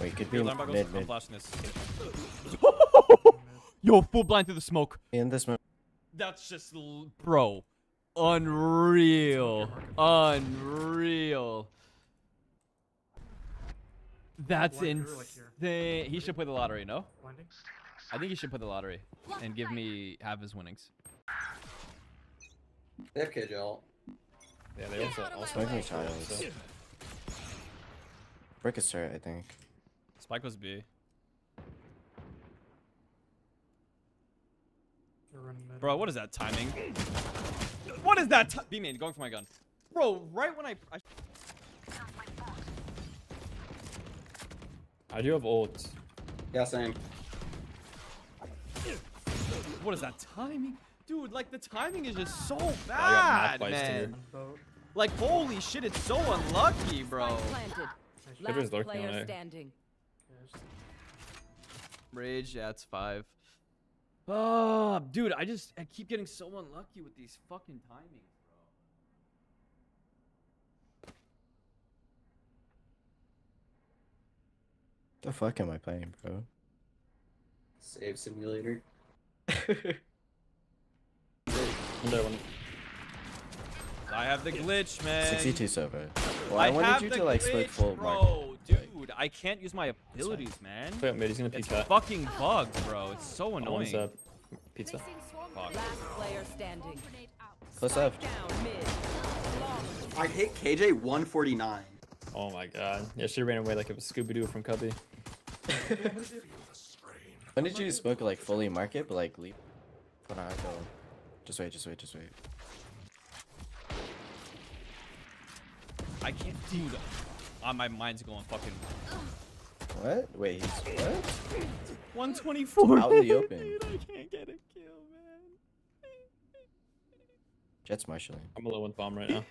Wait, could be mid. Yo, full blind through the smoke. In this move. That's just, bro. Unreal. Unreal. That's insane. He should play the lottery, no? I think he should play the lottery and give me half of his winnings. They have KJ ult. Yeah, they also smoking China's. Brick is turret, I think. Spike was B. Bro, what is that timing? What is that? B main, going for my gun. Bro, right when I do have ult. Yeah, same. What is that timing? Dude, like the timing is just so bad, man. Like, holy shit, it's so unlucky, bro. Everyone's lurking on it. Rage, yeah, it's 5. Oh, dude, I keep getting so unlucky with these fucking timings, bro. The fuck am I playing, bro? Save simulator. I have the glitch, man. 62 Sova. Well, I wanted you to like split full. Bro, dude, I can't use my abilities, man. Wait, mate, he's gonna peek that. Fucking bugs, bro. It's so annoying. Oh, pizza. Fuck. Close up. I hit KJ 149. Oh my god. Yeah, she ran away like a Scooby Doo from Cubby. When did you smoke like fully market, but like leap? When I go. Just wait. I can't do that. My mind's going fucking. What? Wait, what? 124. Out in the open. Dude, I can't get a kill, man. Jet's marshalling. I'm a low on bomb right now.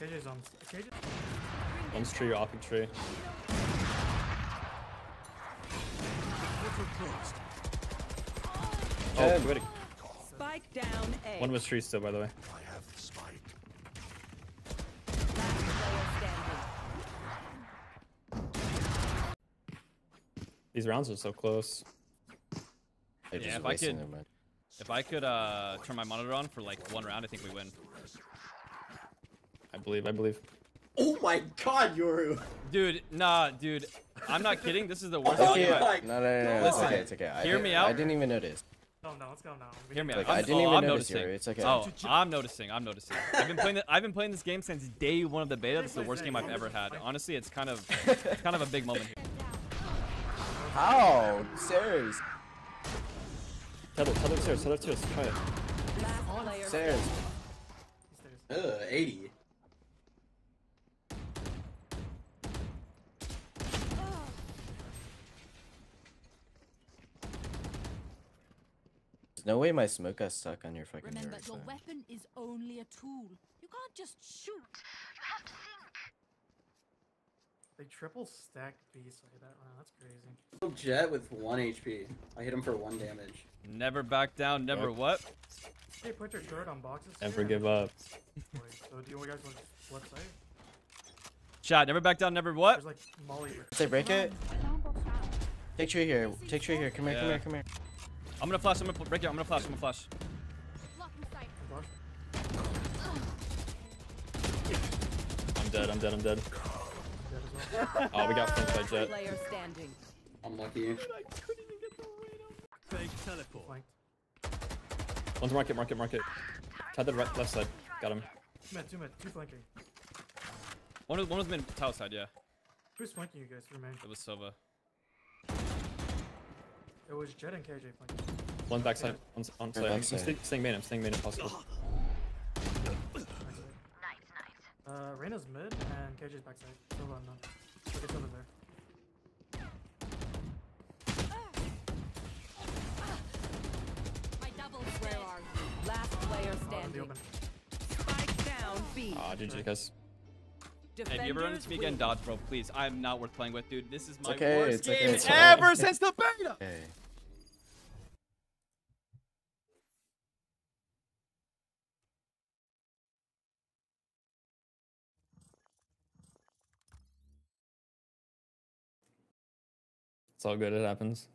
KJ's on. KJ. One's tree, off a tree. Oh, wait. Spike down A. One was tree still, by the way. These rounds are so close. Yeah, if I could turn my monitor on for like one round, I think we win. I believe. Oh my god, Yoru! Dude, nah, dude. I'm not kidding. This is the worst. Okay, no. Listen, it's okay. Hear me out. I didn't even notice. Oh no, let's go now. Hear me out. I didn't even notice. Yoru. It's okay. Oh, I'm noticing. I've been playing this game since day one of the beta. It's the worst game I've ever had. Honestly, it's kind of a big moment here. How? Stairs. Tether stairs. Try it. Stairs. Ugh, 80. There's no way my smoke got stuck on your fucking mirror. Remember, your weapon is only a tool. You can't just shoot. You have to think. They triple stacked B side that round. That's crazy. Jet with 1 HP. I hit him for 1 damage. Never back down. Never what? Hey, put your turret on boxes. Never give up. Wait, so do you guys want to left side? Chat. Never back down. Never what? There's like Molly. Say break it. Take tree here. Come here. I'm gonna flash. I'm gonna flash. I'm dead. Oh, we got flanked by Jet. Unlucky. One's market. Tied the right, left side. Got him. Two flanking. One was mid tower side, yeah. Who's flanking you guys? It was Sova. It was Jet and KJ flanking. One backside. Yeah. On side. I'm staying main. I'm staying main if possible. Reyna's mid and KJ's backside. Still on them. Look at some of there. My double square arm. Last player standing. Spike down B. Ah, GG guys. Hey, if you ever run into me again, dodge, bro, please. I'm not worth playing with, dude. This is my worst game ever since the beta. Hey. It's all good, it happens.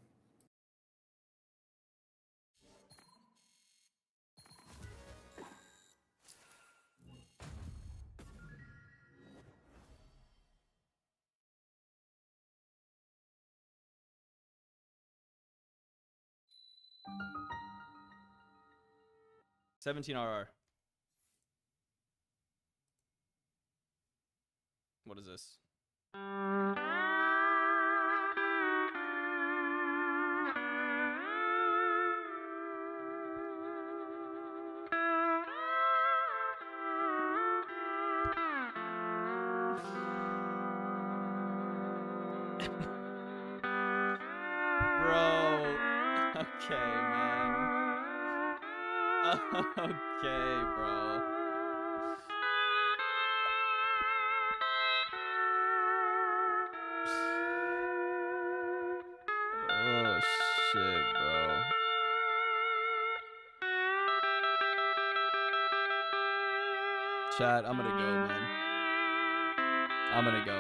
$17 RR. What is this? Chat, I'm gonna go, man. I'm gonna go.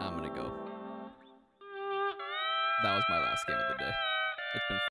I'm gonna go. That was my last game of the day. It's been